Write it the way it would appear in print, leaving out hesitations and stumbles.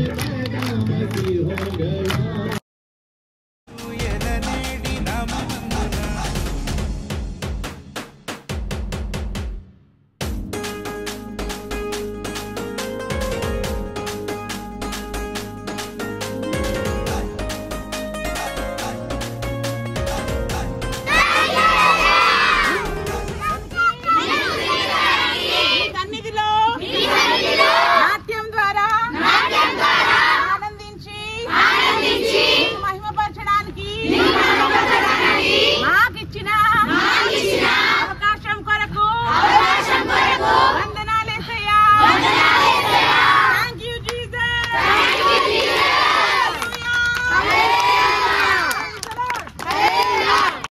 Yeah.